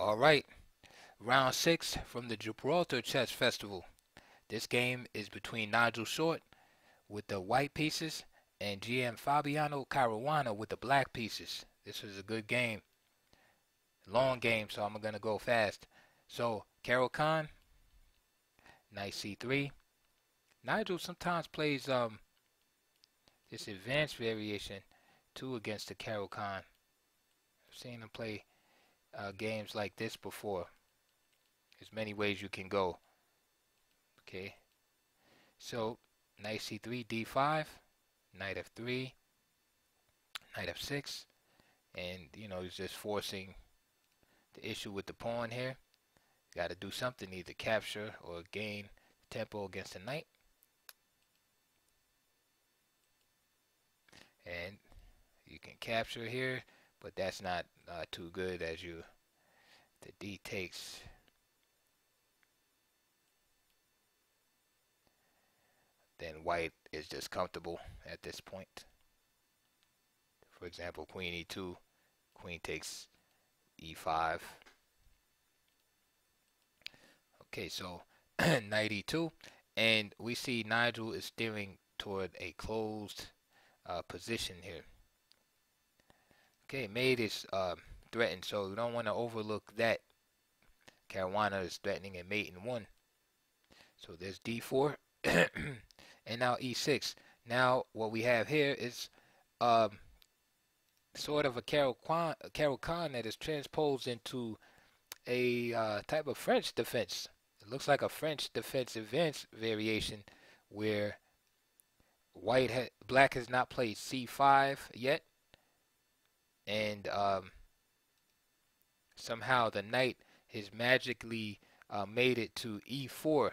All right, round 6 from the Gibraltar Chess Festival. This game is between Nigel Short with the white pieces and GM Fabiano Caruana with the black pieces. This is a good game. Long game, so I'm going to go fast. So, Caro-Kann, knight c3. Nigel sometimes plays this advanced variation, 2 against the Caro-Kann. I've seen him play games like this before. There's many ways you can go. Okay, so knight c3, d5, knight f3, knight f6, and you know, he's just forcing the issue with the pawn here. Got to do something, either capture or gain tempo against the knight. And you can capture here, but that's not too good, as you the d takes. Then white is just comfortable at this point. For example, queen e2, queen takes e5. Okay, so knight e2, and we see Nigel is steering toward a closed position here. Okay, mate is threatened, so you don't want to overlook that. Caruana is threatening a mate in 1. So there's d4. And now e6. Now what we have here is sort of a Caro-Kann that is transposed into a type of French defense. It looks like a French defense advanced variation where black has not played c5 yet, and somehow the knight has magically made it to e4.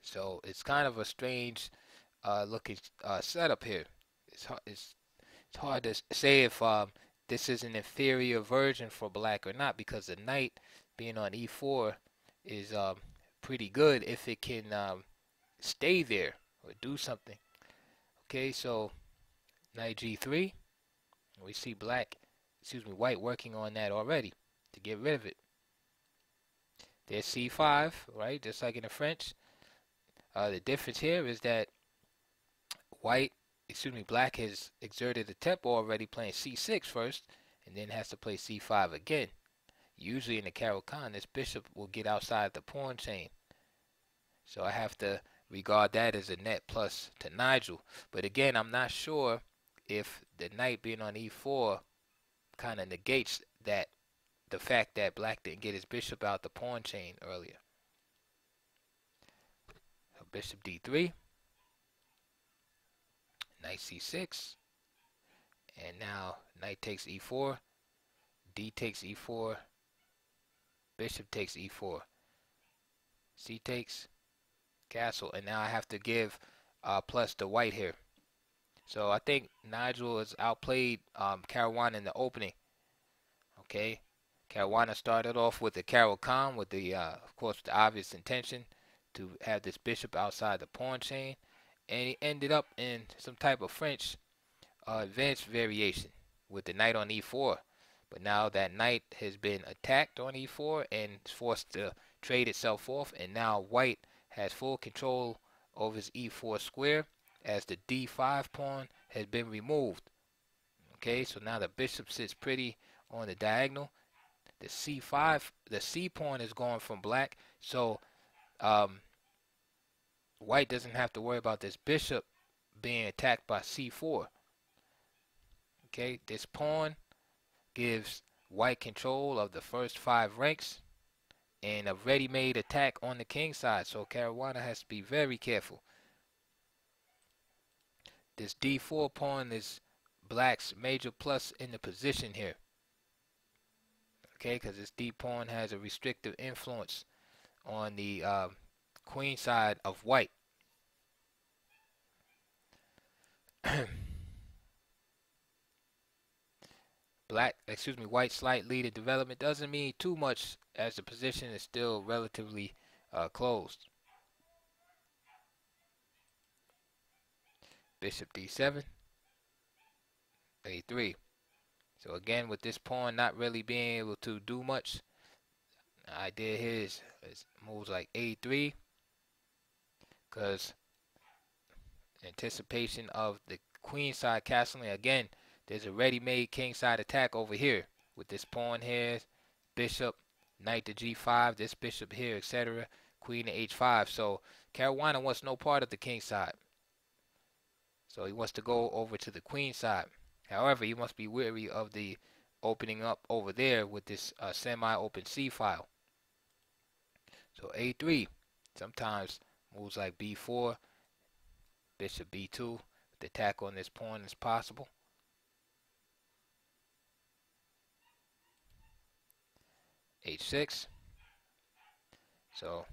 So it's kind of a strange looking setup here. It's hard to say if this is an inferior version for black or not, because the knight being on e4 is pretty good if it can stay there or do something. Okay, so knight g3. We see white working on that already to get rid of it. There's c5, right? Just like in the French. The difference here is that black has exerted the tempo already, playing c6 first, and then has to play c5 again. Usually in the Caro-Kann, this bishop will get outside the pawn chain. So I have to regard that as a net plus to Nigel. But again, I'm not sure if the knight being on e4 kind of negates that, the fact that black didn't get his bishop out the pawn chain earlier. Bishop d3, knight c6, and now knight takes e4, d takes e4, bishop takes e4, c takes, castle, and now I have to give plus to white here. So I think Nigel has outplayed Caruana in the opening. Okay, Caruana started off with the Caro-Kann with the, of course, the obvious intention to have this bishop outside the pawn chain, and he ended up in some type of French advanced variation with the knight on e4. But now that knight has been attacked on e4 and forced to trade itself off, and now white has full control over his e4 square as the d5 pawn has been removed. Okay, so now the bishop sits pretty on the diagonal. The c5, the c pawn is gone from black, so white doesn't have to worry about this bishop being attacked by c4. Okay, this pawn gives white control of the first 5 ranks and a ready-made attack on the king side, so Caruana has to be very careful. This d4 pawn is black's major plus in the position here. Okay, because this d pawn has a restrictive influence on the queen side of white. White's slight lead in development doesn't mean too much, as the position is still relatively closed. Bishop d7, a3. So again, with this pawn not really being able to do much, the idea here is moves like a3, because anticipation of the queenside castling. Again, there's a ready-made kingside attack over here with this pawn here, bishop, knight to g5, this bishop here, etc., queen to h5. So Caruana wants no part of the kingside. So he wants to go over to the queenside. However, he must be wary of the opening up over there with this semi-open c file. So a3 sometimes moves like b4, bishop b2. The attack on this pawn is possible. h6. So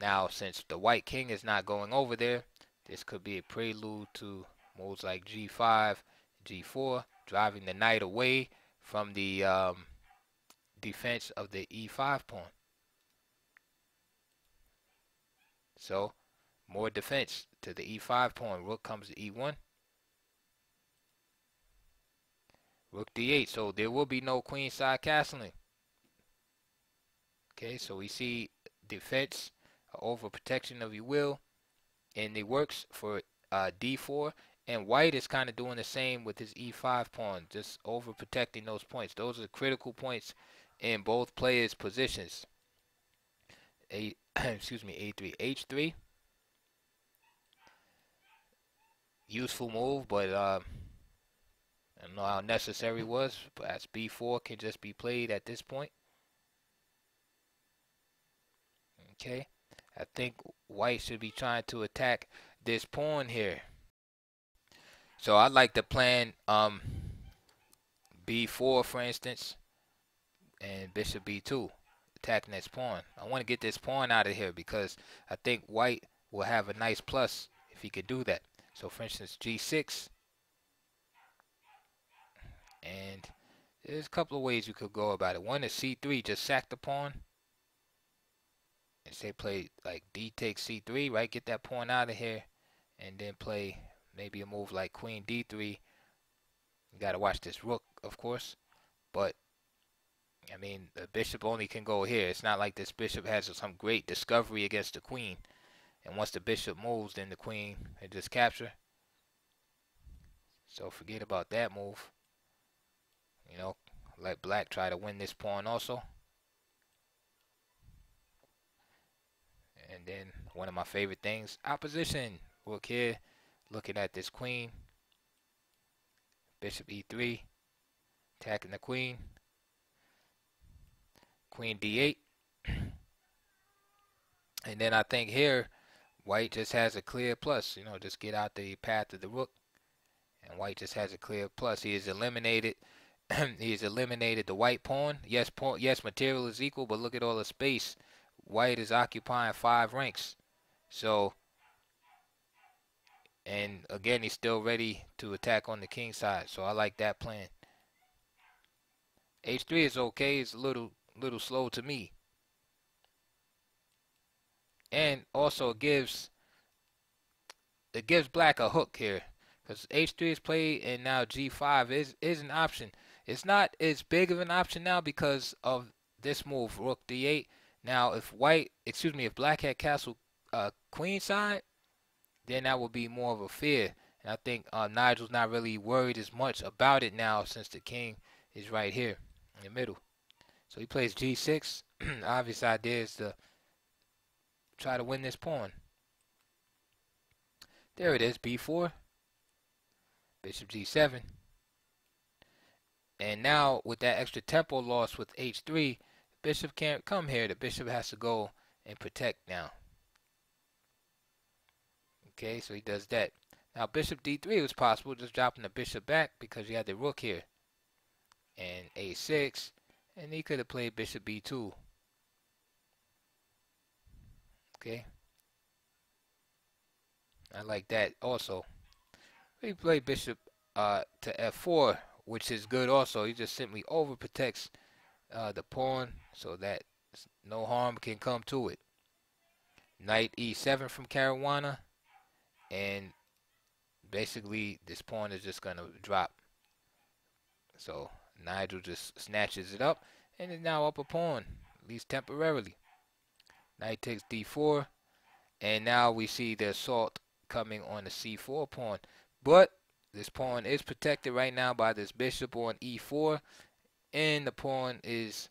now, since the white king is not going over there, this could be a prelude to moves like g5, g4, driving the knight away from the defense of the e5 pawn. So more defense to the e5 pawn. Rook comes to e1. Rook d8. So there will be no queenside castling. Okay, so we see defense, overprotection of your will, and it works for d4. And white is kind of doing the same with his e5 pawn, just overprotecting those points. Those are critical points in both players' positions. a3, h3. Useful move, but I don't know how necessary it was, but as b4 can just be played at this point. Okay, I think white should be trying to attack this pawn here. So I like to plan b4, for instance, and bishop b2, attack next pawn. I want to get this pawn out of here because I think white will have a nice plus if he could do that. So, for instance, g6, and there's a couple of ways you could go about it. One is c3, just sack the pawn, and say play like d takes c3, right? Get that pawn out of here, and then play maybe a move like queen d3. You got to watch this rook, of course, but I mean the bishop only can go here. It's not like this bishop has some great discovery against the queen. And once the bishop moves, then the queen can just capture. So forget about that move. You know, let black try to win this pawn also. And then one of my favorite things, opposition. Rook here, looking at this queen. Bishop e3, attacking the queen. Queen d8. And then I think here, white just has a clear plus, you know, just get out the path of the rook. And white just has a clear plus. He has eliminated the white pawn. Yes, material is equal, but look at all the space. White is occupying 5 ranks. So, and again, he's still ready to attack on the king side. So I like that plan. H3 is okay. It's a little slow to me. And also it gives black a hook here, because h3 is played, and now g5 is an option. It's not as big of an option now because of this move, rook d8. Now if black had castled queenside, then that would be more of a fear. And I think Nigel's not really worried as much about it now, since the king is right here in the middle. So he plays g6. Obvious idea is to try to win this pawn. There it is, b4, bishop g7. And now with that extra tempo loss with h3, bishop can't come here. The bishop has to go and protect now. Okay, so he does that. Now bishop d3 was possible, just dropping the bishop back because you had the rook here. And a6, and he could have played bishop b2. Okay, I like that also. He played bishop to f4, which is good also. He just simply overprotects the pawn so that no harm can come to it. Knight e7 from Caruana, and basically this pawn is just going to drop. So Nigel just snatches it up and is now up a pawn, at least temporarily. Knight takes d4, and now we see the assault coming on the c4 pawn. But this pawn is protected right now by this bishop on e4, and the pawn is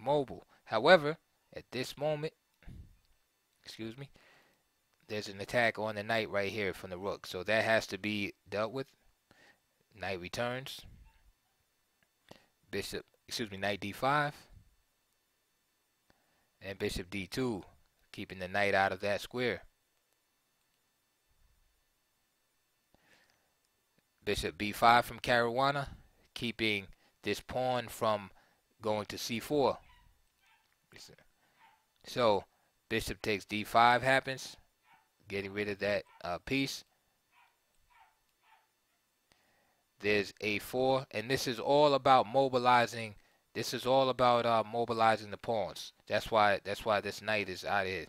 mobile. However, at this moment, excuse me, there's an attack on the knight right here from the rook, so that has to be dealt with. Knight returns. Bishop, excuse me, knight d5, and bishop d2, keeping the knight out of that square. Bishop b5 from Caruana, keeping this pawn from going to c4. So bishop takes d5 happens, getting rid of that piece. There's a4, and this is all about mobilizing. This is all about mobilizing the pawns. That's why this knight is out here.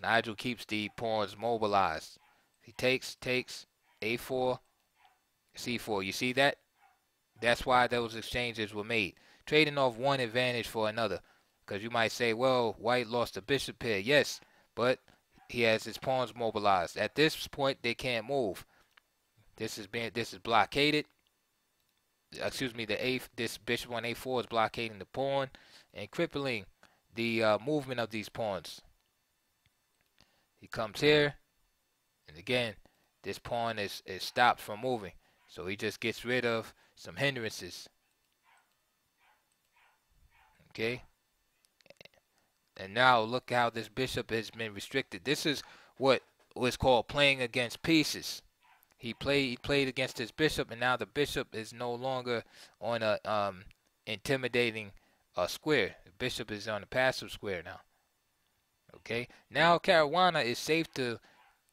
Nigel keeps the pawns mobilized. He takes a4, c4. You see that? That's why those exchanges were made, trading off one advantage for another. Because you might say, well, white lost the bishop pair. Yes, but he has his pawns mobilized. At this point, they can't move. This is blockaded. Excuse me, this bishop on a4 is blockading the pawn and crippling the movement of these pawns. He comes here, and again, this pawn is stopped from moving. So he just gets rid of some hindrances. Okay. And now look how this bishop has been restricted. This is what was called playing against pieces. He played against his bishop, and now the bishop is no longer on a intimidating square. The bishop is on a passive square now. Okay. Now Caruana is safe to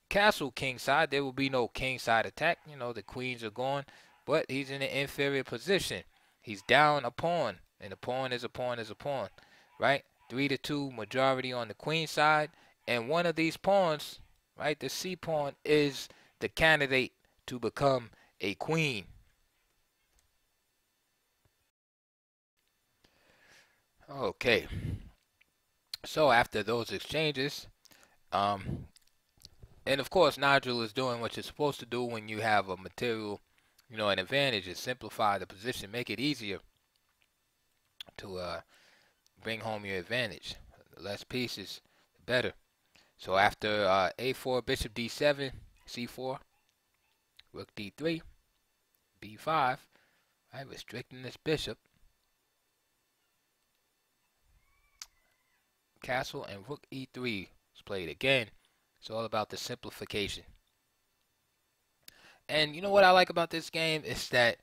castle kingside. There will be no kingside attack. You know, the queens are gone, but he's in an inferior position. He's down a pawn, and a pawn is a pawn is a pawn, right? 3-2 majority on the queen side, and one of these pawns, right, the c pawn, is the candidate to become a queen. Okay, so after those exchanges, and of course Nigel is doing what you're supposed to do when you have a material, you know, an advantage, is simplify the position, make it easier to bring home your advantage. Less pieces, the better. So after a4, bishop d7, c4, rook d3, b5, right, restricting this bishop, castle, and rook e3 is played again. It's all about the simplification. And you know what I like about this game is that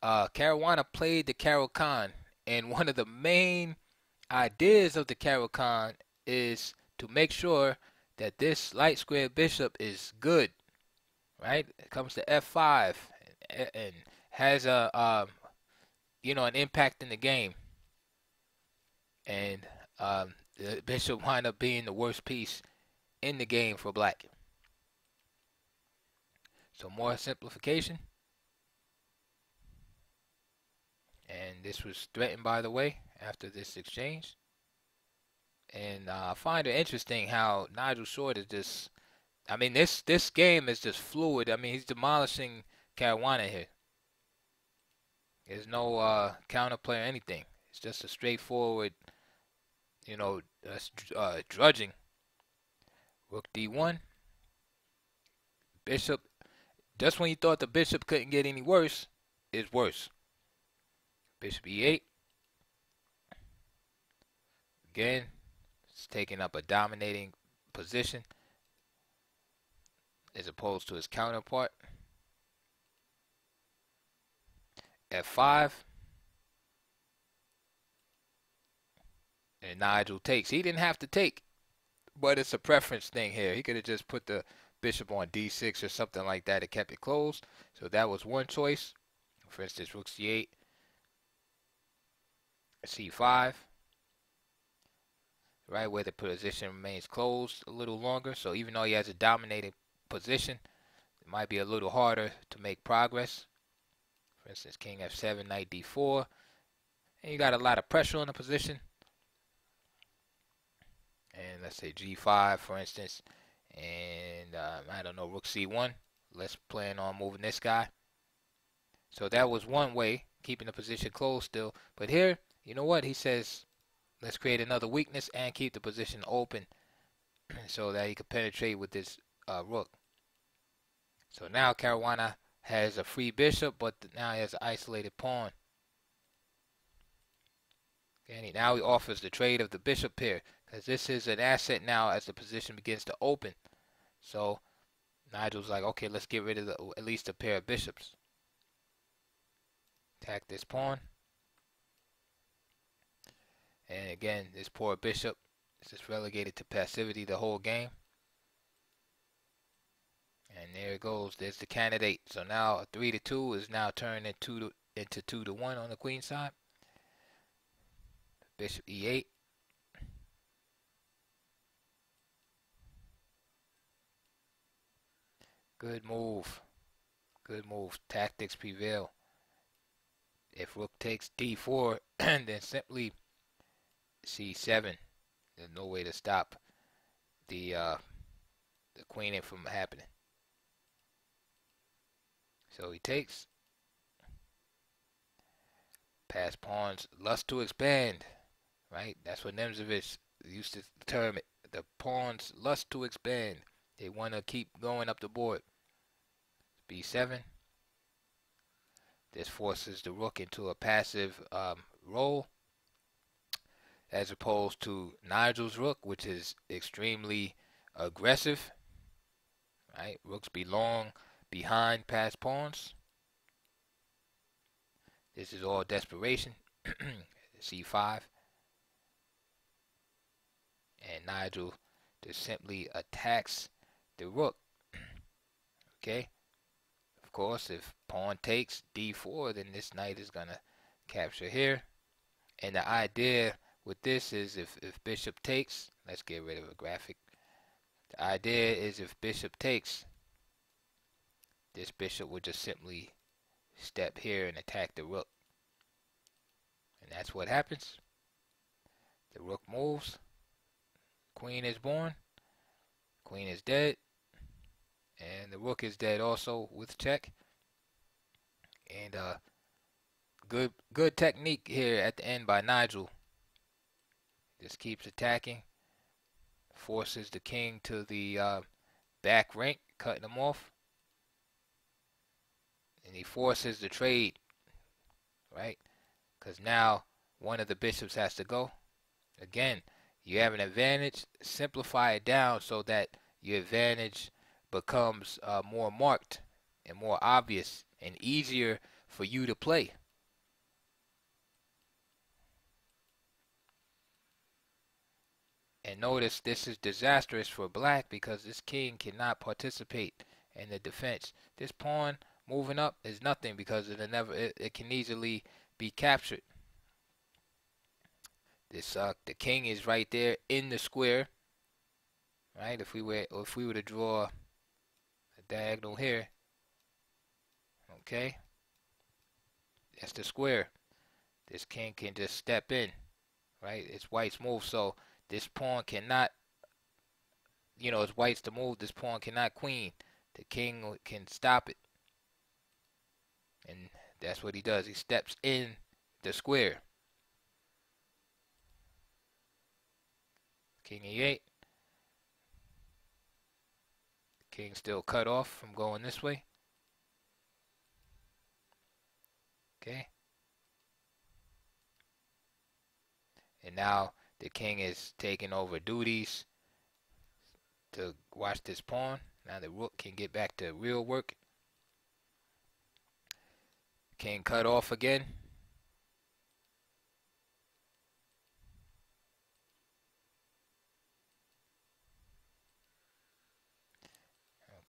Caruana played the Caro-Kann, and one of the main ideas of the Caro-Kann is to make sure that this light square bishop is good, right? It comes to f5 and has a you know, an impact in the game. And the bishop wind up being the worst piece in the game for black. So more simplification, and this was threatened, by the way, after this exchange. And I find it interesting how Nigel Short is just, I mean, this game is just fluid. I mean, he's demolishing Caruana here. There's no counterplay or anything. It's just a straightforward, you know, drudging. Rook d1. Bishop. Just when you thought the bishop couldn't get any worse, it's worse. Bishop e8. Again, it's taking up a dominating position as opposed to his counterpart. f5. And Nigel takes. He didn't have to take, but it's a preference thing here. He could have just put the bishop on d6 or something like that. It kept it closed. So that was one choice. For instance, rook c8, c5. Right, where the position remains closed a little longer. So even though he has a dominating position, it might be a little harder to make progress. For instance, king f7, knight d4. And you got a lot of pressure on the position. And let's say g5, for instance. And I don't know, rook c1. Let's plan on moving this guy. So that was one way, keeping the position closed still. But here, you know what? He says, let's create another weakness and keep the position open so that he can penetrate with this rook. So now Caruana has a free bishop, but now he has an isolated pawn. And now he offers the trade of the bishop here, because this is an asset now as the position begins to open. So Nigel's like, okay, let's get rid of at least a pair of bishops. Attack this pawn. And again, this poor bishop is just relegated to passivity the whole game. And there it goes. There's the candidate. So now a 3-2 is now turned into 2-1 on the queen side. Bishop e8. Good move. Good move. Tactics prevail. If rook takes d4, then simply c7. There's no way to stop the queen from happening. So he takes. Pass pawns. Lust to expand. Right? That's what Nimzowitsch used to term it. The pawns lust to expand. They want to keep going up the board. b7. This forces the rook into a passive role, as opposed to Nigel's rook, which is extremely aggressive. Right? Rooks belong behind past pawns. This is all desperation. c5. And Nigel just simply attacks the rook. Okay? Of course, if pawn takes d4, then this knight is going to capture here. And the idea with this is if bishop takes, let's get rid of a graphic. The idea is if bishop takes, this bishop would just simply step here and attack the rook. And that's what happens. The rook moves. Queen is born. Queen is dead. And the rook is dead also with check. And good technique here at the end by Nigel. Just keeps attacking. Forces the king to the back rank, cutting him off. And he forces the trade, right? Because now one of the bishops has to go. Again, you have an advantage. Simplify it down so that your advantage becomes more marked and more obvious and easier for you to play. And notice this is disastrous for black because this king cannot participate in the defense. This pawn moving up is nothing because it can easily be captured. This the king is right there in the square, right? If we were to draw a diagonal here, okay, that's the square. This king can just step in, right? It's white's move, so this pawn cannot. You know, it's white's to move. This pawn cannot queen. The king can stop it. And that's what he does. He steps in the square. King e8. King still cut off from going this way. Okay. And now the king is taking over duties to watch this pawn. Now the rook can get back to real work. King cut off again.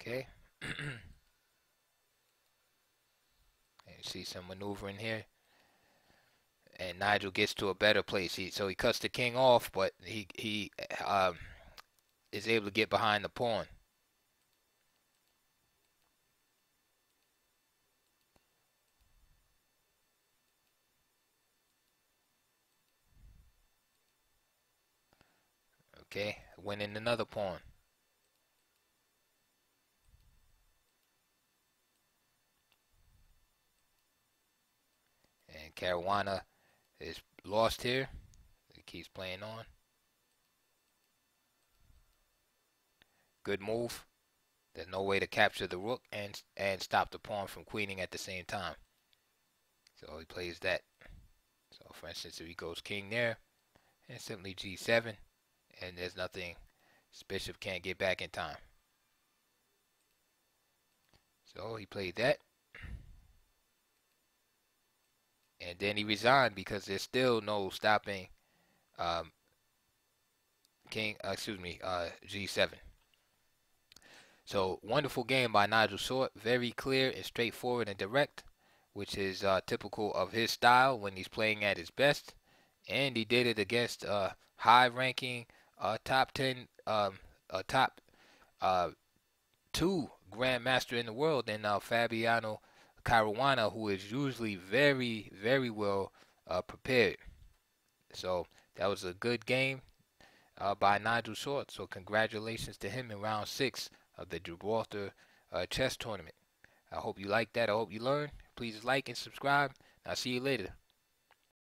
Okay. And you see some maneuvering here. And Nigel gets to a better place. So he cuts the king off, but he is able to get behind the pawn. Okay, winning another pawn. And Caruana is lost here. He keeps playing on. Good move. There's no way to capture the rook and stop the pawn from queening at the same time. So he plays that. So for instance, if he goes king there, and simply g7, and there's nothing, his bishop can't get back in time. So he played that. And then he resigned because there's still no stopping g7. So wonderful game by Nigel Short, very clear and straightforward and direct, which is typical of his style when he's playing at his best. And he did it against high-ranking top two grandmaster in the world, and Fabiano Caruana, who is usually very, very well prepared. So that was a good game by Nigel Short. So congratulations to him in round 6 of the Gibraltar chess tournament. I hope you liked that. I hope you learned. Please like and subscribe. I'll see you later.